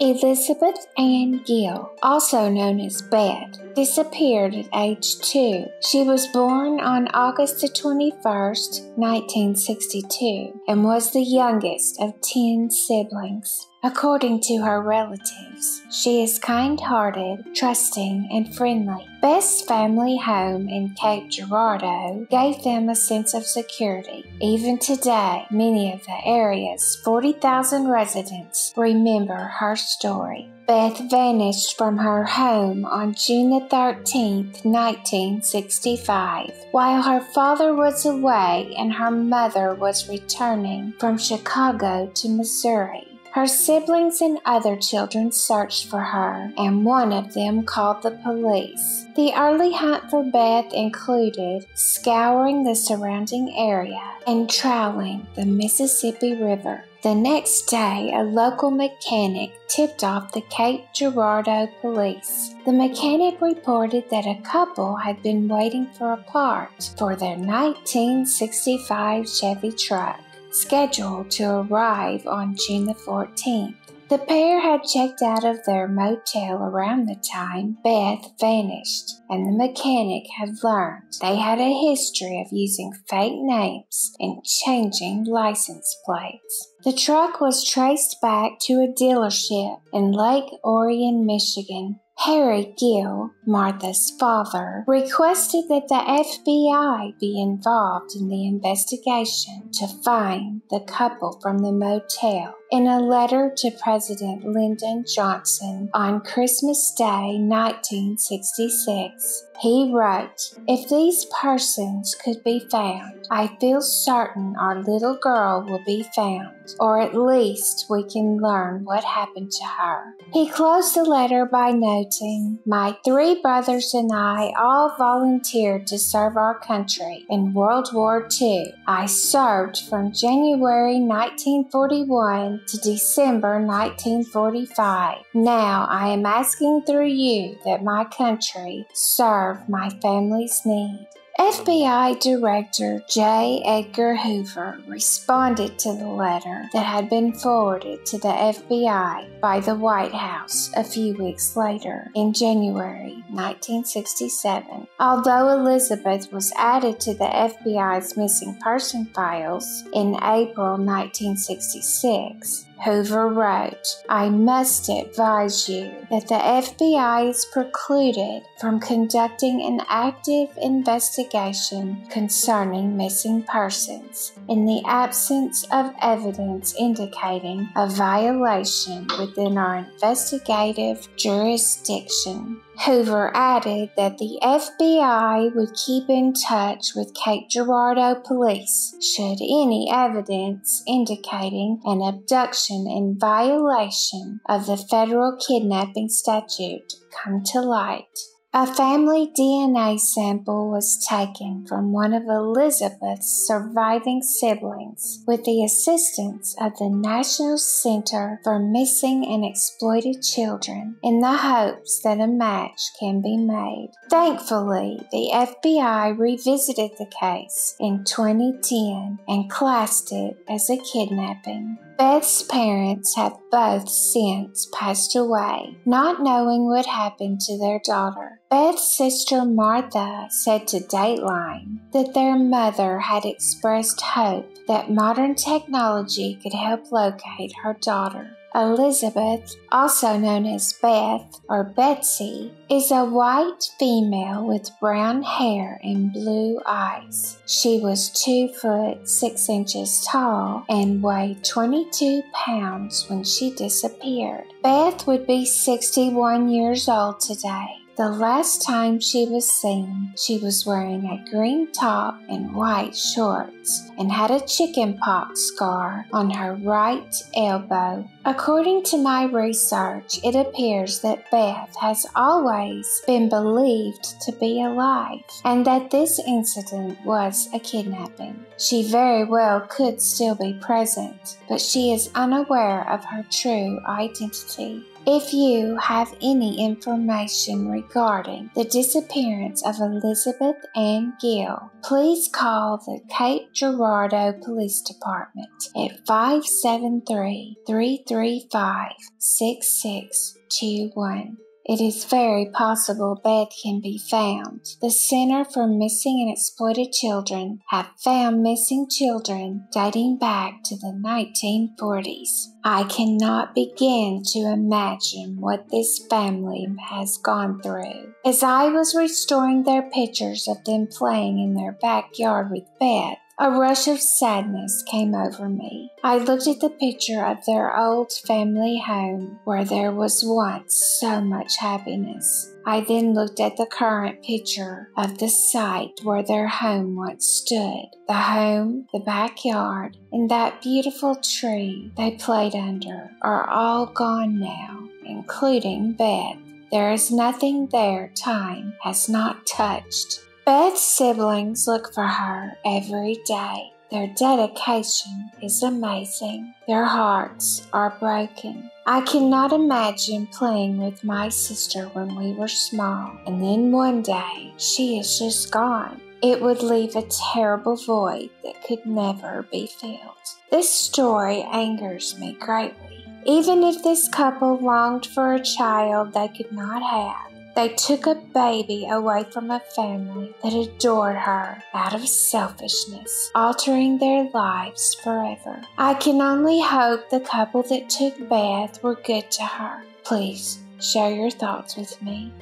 Elizabeth Ann Gill, also known as Beth, disappeared at age 2. She was born on August the 21st, 1962, and was the youngest of 10 siblings. According to her relatives, she is kind-hearted, trusting, and friendly. Beth's family home in Cape Girardeau gave them a sense of security. Even today, many of the area's 40,000 residents remember her story. Beth vanished from her home on June 13, 1965, while her father was away and her mother was returning from Chicago to Missouri. Her siblings and other children searched for her, and one of them called the police. The early hunt for Beth included scouring the surrounding area and trawling the Mississippi River. The next day, a local mechanic tipped off the Cape Girardeau police. The mechanic reported that a couple had been waiting for a part for their 1965 Chevy truck, scheduled to arrive on June the 14th. The pair had checked out of their motel around the time Beth vanished, and the mechanic had learned they had a history of using fake names and changing license plates. The truck was traced back to a dealership in Lake Orion, Michigan. Harry Gill, Martha's father, requested that the FBI be involved in the investigation to find the couple from the motel. In a letter to President Lyndon Johnson on Christmas Day, 1966, he wrote, "If these persons could be found, I feel certain our little girl will be found, or at least we can learn what happened to her." He closed the letter by noting, "My 3 brothers and I all volunteered to serve our country in World War II. I served from January 1941 to December 1945. Now I am asking through you that my country serve my family's need." FBI Director J. Edgar Hoover responded to the letter that had been forwarded to the FBI by the White House a few weeks later, in January 1967. Although Elizabeth was added to the FBI's missing person files in April 1966, Hoover wrote, "I must advise you that the FBI is precluded from conducting an active investigation concerning missing persons in the absence of evidence indicating a violation within our investigative jurisdiction." Hoover added that the FBI would keep in touch with Cape Girardeau police should any evidence indicating an abduction in violation of the federal kidnapping statute come to light. A family DNA sample was taken from one of Elizabeth's surviving siblings with the assistance of the National Center for Missing and Exploited Children in the hopes that a match can be made. Thankfully, the FBI revisited the case in 2010 and classed it as a kidnapping. Beth's parents have both since passed away, not knowing what happened to their daughter. Beth's sister Martha said to Dateline that their mother had expressed hope that modern technology could help locate her daughter. Elizabeth, also known as Beth or Betsy, is a white female with brown hair and blue eyes. She was 2 feet 6 inches tall and weighed 22 pounds when she disappeared. Beth would be 61 years old today. The last time she was seen, she was wearing a green top and white shorts and had a chickenpox scar on her right elbow. According to my research, it appears that Beth has always been believed to be alive and that this incident was a kidnapping. She very well could still be present, but she is unaware of her true identity. If you have any information regarding the disappearance of Elizabeth Ann Gill, please call the Cape Girardeau Police Department at 573-335-6621. It is very possible Beth can be found. The Center for Missing and Exploited Children have found missing children dating back to the 1940s. I cannot begin to imagine what this family has gone through. As I was restoring their pictures of them playing in their backyard with Beth, a rush of sadness came over me. I looked at the picture of their old family home where there was once so much happiness. I then looked at the current picture of the site where their home once stood. The home, the backyard, and that beautiful tree they played under are all gone now, including Beth. There is nothing there time has not touched. Beth's siblings look for her every day. Their dedication is amazing. Their hearts are broken. I cannot imagine playing with my sister when we were small, and then one day she is just gone. It would leave a terrible void that could never be filled. This story angers me greatly. Even if this couple longed for a child they could not have, they took a baby away from a family that adored her out of selfishness, altering their lives forever. I can only hope the couple that took Beth were good to her. Please share your thoughts with me.